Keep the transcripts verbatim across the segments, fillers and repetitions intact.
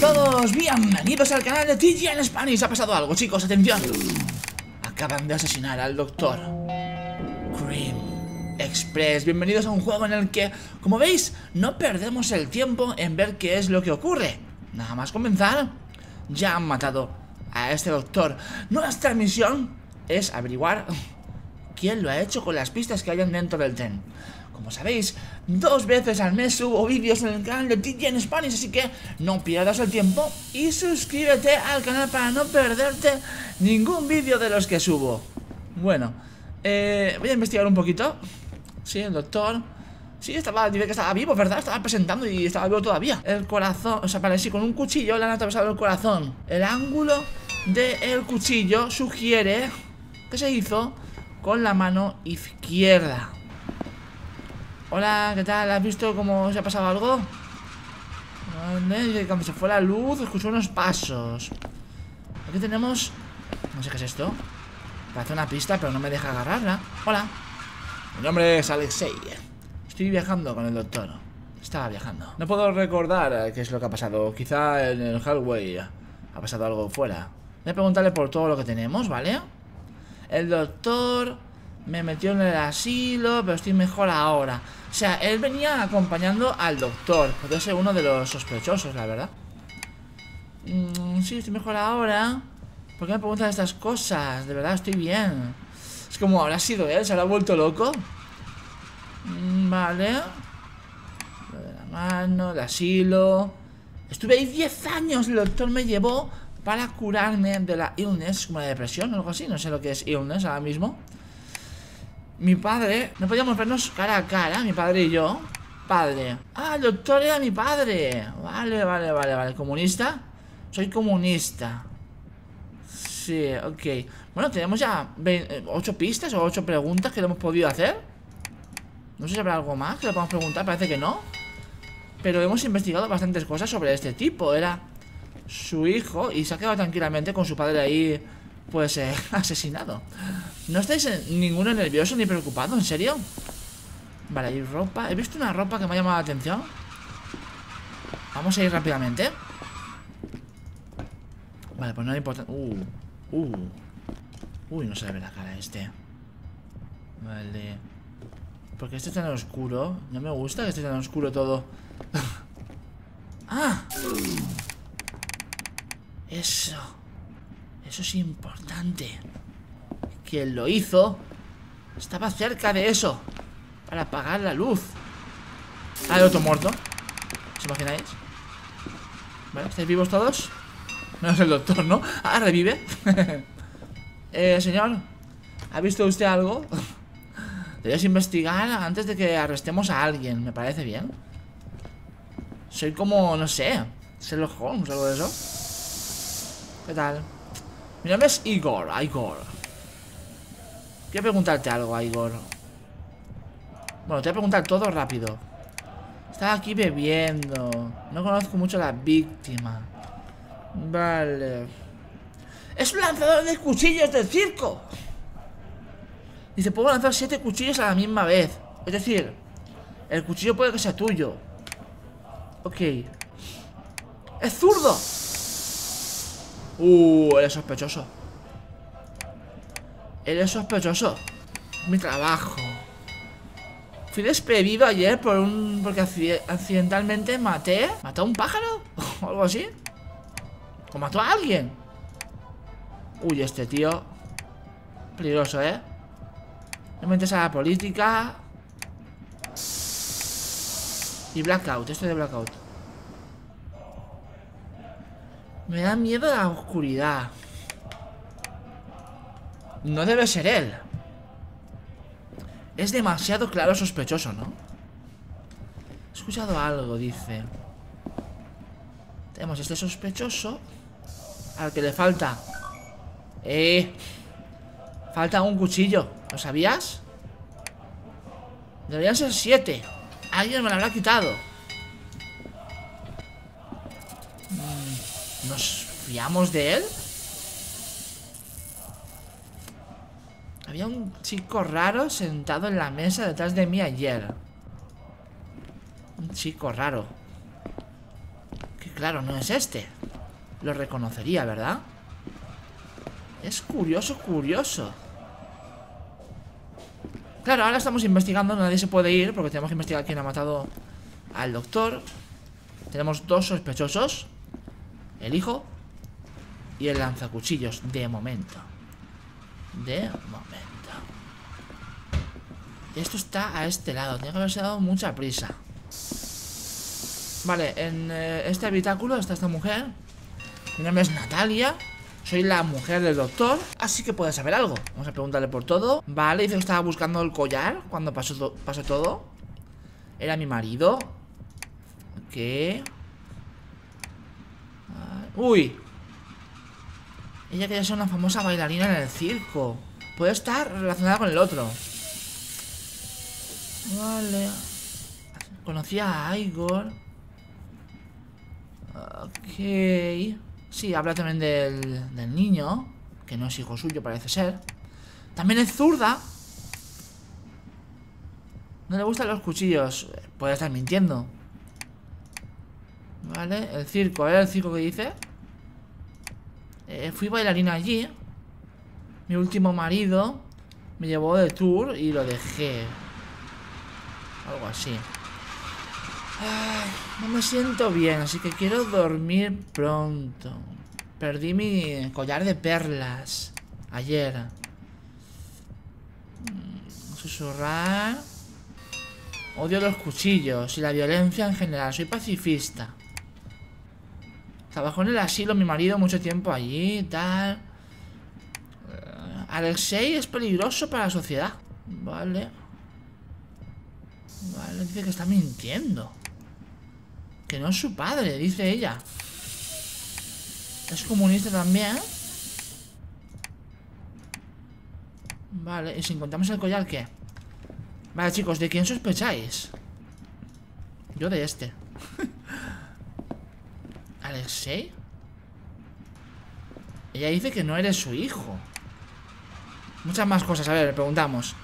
todos, bienvenidos al canal de T G N Spanish. Ha pasado algo, chicos, atención. Acaban de asesinar al doctor Grim Express. Bienvenidos a un juego en el que, como veis, no perdemos el tiempo en ver qué es lo que ocurre. Nada más comenzar, ya han matado a este doctor. Nuestra misión es averiguar quién lo ha hecho con las pistas que hayan dentro del tren. Como sabéis, dos veces al mes subo vídeos en el canal de T G N Spanish, así que no pierdas el tiempo y suscríbete al canal para no perderte ningún vídeo de los que subo. Bueno, eh, voy a investigar un poquito. Sí, el doctor. Sí, estaba, que estaba vivo, ¿verdad? Estaba presentando y estaba vivo todavía. El corazón, o sea, parecía con un cuchillo le han atravesado el corazón. El ángulo del cuchillo sugiere que se hizo con la mano izquierda. Hola, ¿qué tal? ¿Has visto cómo se ha pasado algo? Cuando se fue la luz, escuchó unos pasos. Aquí tenemos... No sé qué es esto. Parece una pista, pero no me deja agarrarla. Hola. Mi nombre es Alexei. Estoy viajando con el doctor. Estaba viajando. No puedo recordar qué es lo que ha pasado. Quizá en el hallway ha pasado algo fuera. Voy a preguntarle por todo lo que tenemos, ¿vale? El doctor... me metió en el asilo, pero estoy mejor ahora. O sea, él venía acompañando al doctor. Podría ser uno de los sospechosos, la verdad. Mm, sí, estoy mejor ahora. ¿Por qué me preguntan estas cosas? De verdad, estoy bien. Es como, ¿habrá sido él? ¿Se habrá vuelto loco? Mm, vale. Lo de la mano, el asilo. Estuve ahí diez años. El doctor me llevó para curarme de la illness, como la depresión o algo así. No sé lo que es illness ahora mismo. Mi padre, no podíamos vernos cara a cara, mi padre y yo. Padre. Ah, el doctor era mi padre. Vale, vale, vale, vale. ¿Comunista? Soy comunista. Sí, ok. Bueno, tenemos ya ocho pistas o ocho preguntas que le hemos podido hacer. No sé si habrá algo más que le podamos preguntar, parece que no. Pero hemos investigado bastantes cosas sobre este tipo. Era su hijo y se ha quedado tranquilamente con su padre ahí. Pues eh, asesinado. ¿No estáis en ninguno nervioso ni preocupado? ¿En serio? Vale, hay ropa. He visto una ropa que me ha llamado la atención. Vamos a ir rápidamente. Vale, pues no es importante. Uh, uh. Uy, no se le ve la cara a este. Vale. Porque este está tan oscuro. No me gusta que esté tan oscuro todo. ¡Ah! Eso. Eso es importante. Quien lo hizo estaba cerca de eso para apagar la luz. Ah, el otro muerto. ¿Os imagináis? Vale, ¿estáis vivos todos? No es el doctor, ¿no? Ah, revive. eh, señor, ¿ha visto usted algo? Debes investigar antes de que arrestemos a alguien. Me parece bien. Soy como, no sé, Sherlock Holmes o algo de eso. ¿Qué tal? Mi nombre es Igor, Igor. Quiero preguntarte algo, Igor. Bueno, te voy a preguntar todo rápido. Estaba aquí bebiendo. No conozco mucho a la víctima. Vale. ¡Es un lanzador de cuchillos del circo! Dice, puedo lanzar siete cuchillos a la misma vez. Es decir, el cuchillo puede que sea tuyo. Ok. ¡Es zurdo! Uh, eres sospechoso. Eres sospechoso. Mi trabajo. Fui despedido ayer por un... porque accidentalmente maté. ¿Mató a un pájaro? ¿O algo así? ¿O mató a alguien? Uy, este tío. Peligroso, ¿eh? No me interesa la política. Y blackout, esto de blackout. Me da miedo la oscuridad. No debe ser él. Es demasiado claro sospechoso, ¿no? He escuchado algo, dice. Tenemos este sospechoso al que le falta. Eh Falta un cuchillo. ¿Lo sabías? Deberían ser siete. Alguien me lo habrá quitado. ¿Nos fiamos de él? Había un chico raro sentado en la mesa detrás de mí ayer. Un chico raro. ¿Qué Claro, no es este. Lo reconocería, ¿verdad? Es curioso, curioso. Claro, ahora estamos investigando. Nadie se puede ir porque tenemos que investigar quién ha matado al doctor. Tenemos dos sospechosos: el hijo y el lanzacuchillos. De momento. De momento. Esto está a este lado. Tiene que haberse dado mucha prisa. Vale, en eh, este habitáculo está esta mujer. Mi nombre es Natalia. Soy la mujer del doctor, así que puede saber algo. Vamos a preguntarle por todo. Vale, dice que estaba buscando el collar cuando pasó, to pasó todo. Era mi marido. Ok. Uy. Ella quería ser una famosa bailarina en el circo. Puede estar relacionada con el otro. Vale. Conocía a Igor. Ok. Sí, habla también del, del niño, que no es hijo suyo, parece ser. También es zurda. No le gustan los cuchillos. Puede estar mintiendo. Vale, el circo. A ver el circo que dice. eh, Fui bailarina allí. Mi último marido me llevó de tour y lo dejé. Algo así. Ay, no me siento bien, así que quiero dormir pronto. Perdí mi collar de perlas ayer. Susurrar. Odio los cuchillos y la violencia en general. Soy pacifista. Trabajó en el asilo mi marido mucho tiempo allí y tal. Alexei es peligroso para la sociedad. Vale. Vale, dice que está mintiendo. Que no es su padre, dice ella. Es comunista también. Vale, y si encontramos el collar, ¿qué? Vale, chicos, ¿de quién sospecháis? Yo de este. ¿Alexei? Ella dice que no eres su hijo. Muchas más cosas, a ver, le preguntamos.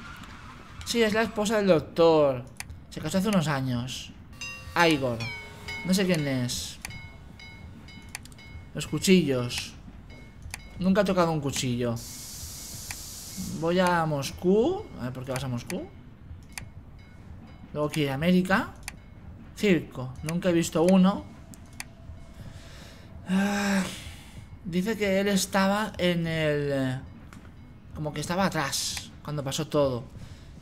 Sí, es la esposa del doctor. Se casó hace unos años. Igor. No sé quién es. Los cuchillos. Nunca he tocado un cuchillo. Voy a Moscú. A ver, ¿por qué vas a Moscú? Luego quiero ir a América. Circo. Nunca he visto uno. Ah, dice que él estaba en el... Como que estaba atrás cuando pasó todo.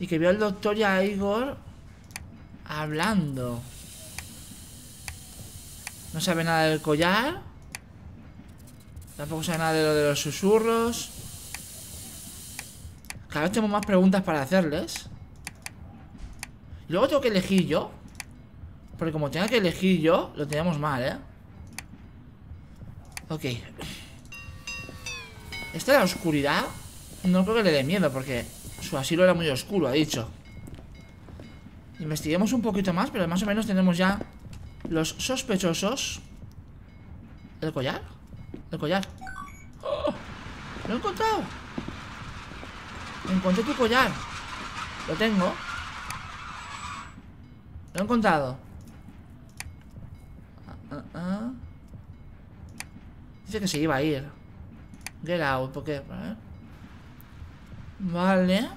Y que vio al doctor y a Igor hablando. No sabe nada del collar. Tampoco sabe nada de lo de los susurros. Cada vez tenemos más preguntas para hacerles. Y luego tengo que elegir yo. Porque como tenga que elegir yo, lo tenemos mal, ¿eh? Ok. Esta de la oscuridad no creo que le dé miedo porque su asilo era muy oscuro, ha dicho. Investiguemos un poquito más, pero más o menos tenemos ya los sospechosos. ¿El collar? El collar. ¡Oh! ¡Lo he encontrado! Encontré tu collar. Lo tengo. Lo he encontrado. uh, uh, uh. Dice que se iba a ir. Get out, ¿por qué? ¿Eh? Vale.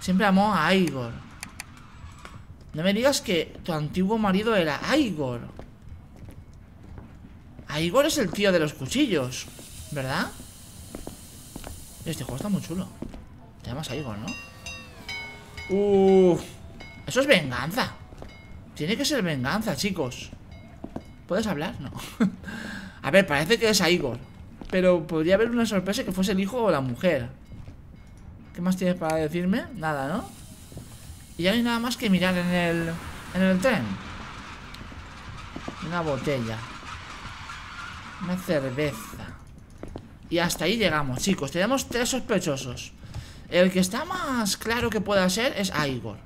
Siempre amó a Igor. No me digas que tu antiguo marido era Igor. Igor es el tío de los cuchillos, ¿verdad? Este juego está muy chulo. Te llamas Igor, ¿no? Uff. Eso es venganza. Tiene que ser venganza, chicos. ¿Puedes hablar? No. A ver, parece que es Igor, pero podría haber una sorpresa que fuese el hijo o la mujer. ¿Qué más tienes para decirme? Nada, ¿no? Y ya no hay nada más que mirar en el, en el tren. Una botella. Una cerveza. Y hasta ahí llegamos, chicos. Tenemos tres sospechosos. El que está más claro que pueda ser es Igor.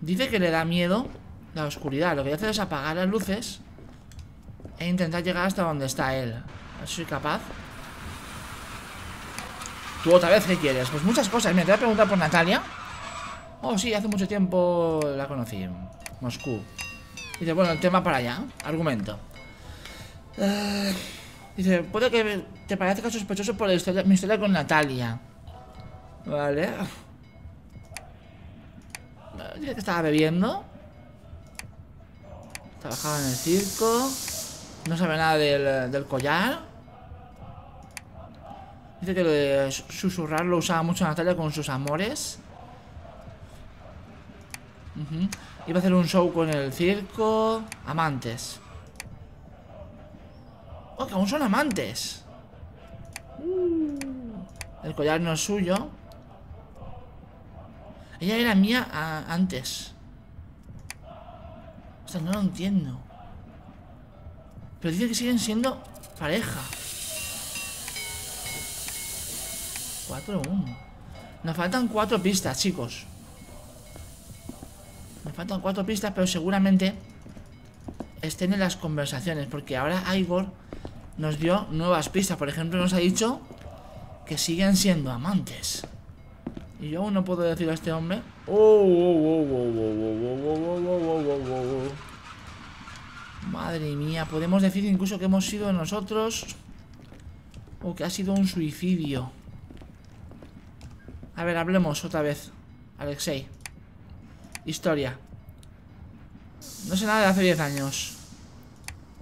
Dice que le da miedo la oscuridad. Lo que hace es apagar las luces e intentar llegar hasta donde está él. A ver si soy capaz. ¿Tú otra vez qué quieres? Pues muchas cosas. Mira, te voy a preguntar por Natalia. Oh, sí, hace mucho tiempo la conocí. Moscú. Dice, bueno, el tema para allá. Argumento. Uh, dice, puede que te parezca sospechoso por la historia, mi historia con Natalia. Vale. Dice que estaba bebiendo. Trabajaba en el circo. No sabe nada del, del collar. Dice que lo de susurrar lo usaba mucho Natalia con sus amores. Uh-huh. Iba a hacer un show con el circo. Amantes. Oh, que aún son amantes. El collar no es suyo. Ella era mía a, antes. O sea, no lo entiendo. Pero dice que siguen siendo pareja. cuatro uno. Nos faltan cuatro pistas, chicos. Nos faltan cuatro pistas, pero seguramente estén en las conversaciones. Porque ahora Igor nos dio nuevas pistas. Por ejemplo, nos ha dicho que siguen siendo amantes. Y yo aún no puedo decir a este hombre. Madre mía, podemos decir incluso que hemos sido nosotros. O que ha sido un suicidio. A ver, hablemos otra vez, Alexei. Historia. No sé nada de hace diez años.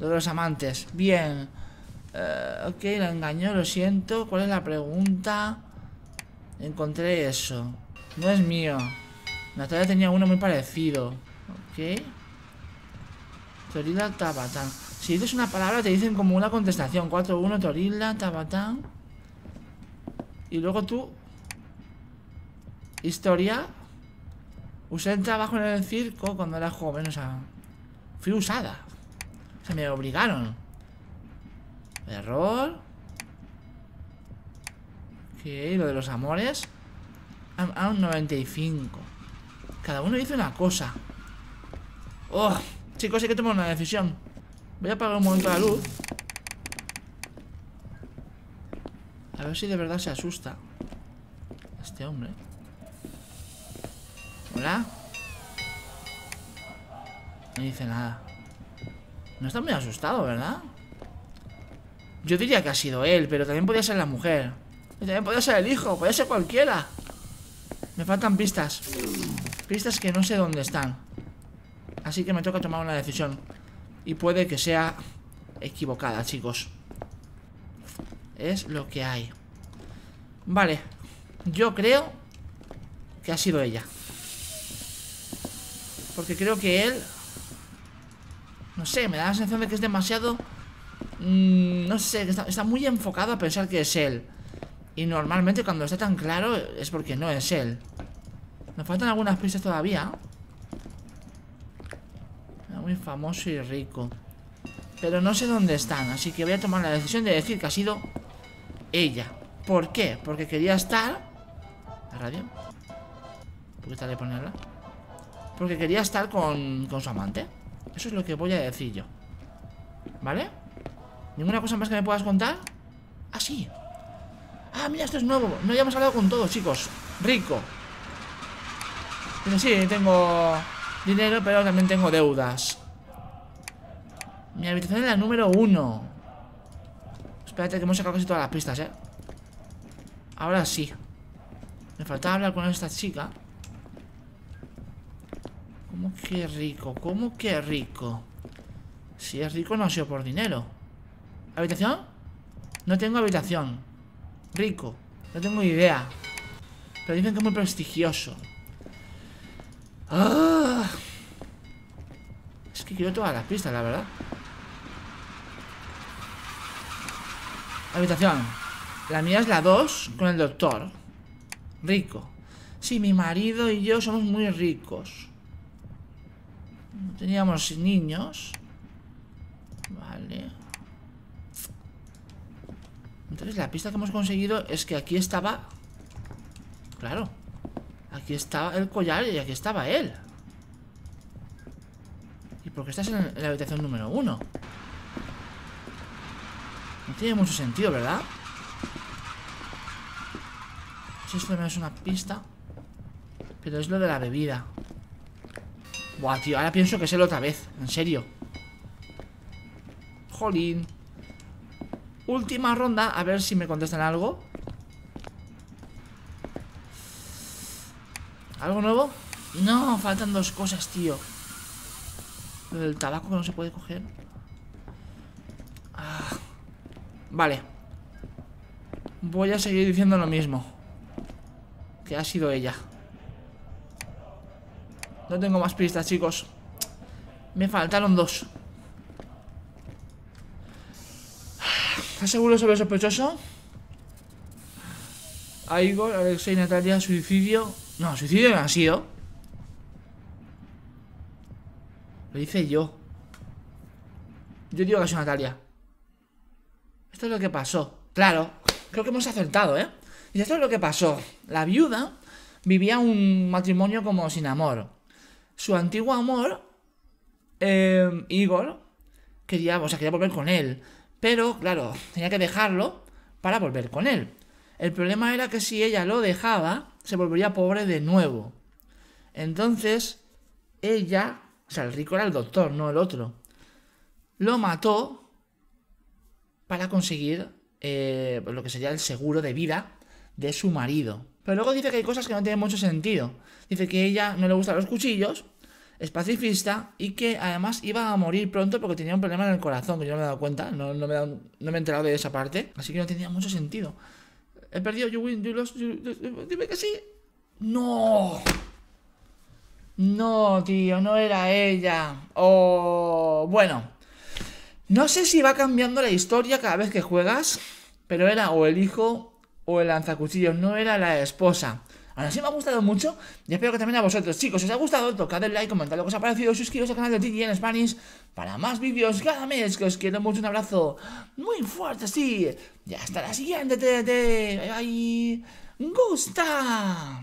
Lo de los amantes. Bien. Uh, ok, la engañó, lo siento. ¿Cuál es la pregunta? Encontré eso. No es mío. Natalia tenía uno muy parecido. Ok. Torila Tabatán. Si dices una palabra te dicen como una contestación. cuatro uno, Torila Tabatán. Y luego tú. Historia. Usé el trabajo en el circo cuando era joven. O sea, fui usada. O sea, me obligaron. Error. Ok, lo de los amores. A un noventa y cinco. Cada uno dice una cosa. Oh, chicos, hay que tomar una decisión. Voy a apagar un momento la luz. A ver si de verdad se asusta este hombre. Hola. No dice nada. No está muy asustado, ¿verdad? Yo diría que ha sido él, pero también podía ser la mujer. Y también podía ser el hijo, podía ser cualquiera. Me faltan pistas. Pistas que no sé dónde están. Así que me toca tomar una decisión. Y puede que sea equivocada, chicos. Es lo que hay. Vale. Yo creo que ha sido ella. Porque creo que él... No sé, me da la sensación de que es demasiado... Mmm, no sé, que está, está muy enfocado a pensar que es él. Y normalmente cuando está tan claro es porque no es él. Nos faltan algunas pistas todavía. Era muy famoso y rico. Pero no sé dónde están, así que voy a tomar la decisión de decir que ha sido ella. ¿Por qué? Porque quería estar... ¿La radio? ¿Por qué tal de ponerla? Porque quería estar con, con su amante. Eso es lo que voy a decir yo. ¿Vale? ¿Ninguna cosa más que me puedas contar? Ah, sí. Ah, mira, esto es nuevo. No habíamos hablado con todos, chicos. Rico. Pero sí, tengo dinero, pero también tengo deudas. Mi habitación es la número uno. Espérate que hemos sacado casi todas las pistas, ¿eh? Ahora sí. Me faltaba hablar con esta chica. ¿Cómo que rico? ¿Cómo que rico? Si es rico no ha sido por dinero. ¿Habitación? No tengo habitación. Rico. No tengo idea. Pero dicen que es muy prestigioso. ¡Ah! Es que quiero todas las pistas, la verdad. Habitación. La mía es la dos con el doctor. Rico. Sí, mi marido y yo somos muy ricos. No teníamos niños. Vale. Entonces la pista que hemos conseguido es que aquí estaba. Claro. Aquí estaba el collar y aquí estaba él. ¿Y por qué estás en la habitación número uno? No tiene mucho sentido, ¿verdad? Si esto no es una pista. Pero es lo de la bebida. Buah, tío, ahora pienso que es él otra vez. En serio. Jolín. Última ronda, a ver si me contestan algo. ¿Algo nuevo? No, faltan dos cosas, tío. El tabaco que no se puede coger. Ah, vale. Voy a seguir diciendo lo mismo. Que ha sido ella. No tengo más pistas, chicos. Me faltaron dos. ¿Estás seguro sobre el sospechoso? A Igor, Alexei, Natalia, suicidio. No, suicidio no ha sido. Lo hice yo. Yo digo que ha sido Natalia. Esto es lo que pasó. Claro, creo que hemos acertado, ¿eh? Y esto es lo que pasó. La viuda vivía un matrimonio como sin amor. Su antiguo amor, eh, Igor, quería, o sea, quería volver con él. Pero, claro, tenía que dejarlo para volver con él. El problema era que si ella lo dejaba, se volvería pobre de nuevo. Entonces, ella... O sea, el rico era el doctor, no el otro. Lo mató para conseguir eh, lo que sería el seguro de vida de su marido. Pero luego dice que hay cosas que no tienen mucho sentido. Dice que a ella no le gustan los cuchillos, es pacifista y que además iba a morir pronto porque tenía un problema en el corazón, que yo no me he dado cuenta, no, no, me, he dado, no me he enterado de esa parte. Así que no tenía mucho sentido. He perdido, you win, you lost, you, you, you, dime que sí. ¡No! No, tío, no era ella. O... bueno, no sé si va cambiando la historia cada vez que juegas, pero era o el hijo o el lanzacuchillos, no era la esposa. Ahora sí me ha gustado mucho y espero que también a vosotros. Chicos, si os ha gustado, tocad el like, comentad lo que os ha parecido, suscribiros al canal de T G N Spanish para más vídeos cada mes, que os quiero mucho, un abrazo muy fuerte, sí. Y hasta la siguiente, T T. Bye, bye. ¡Gusta!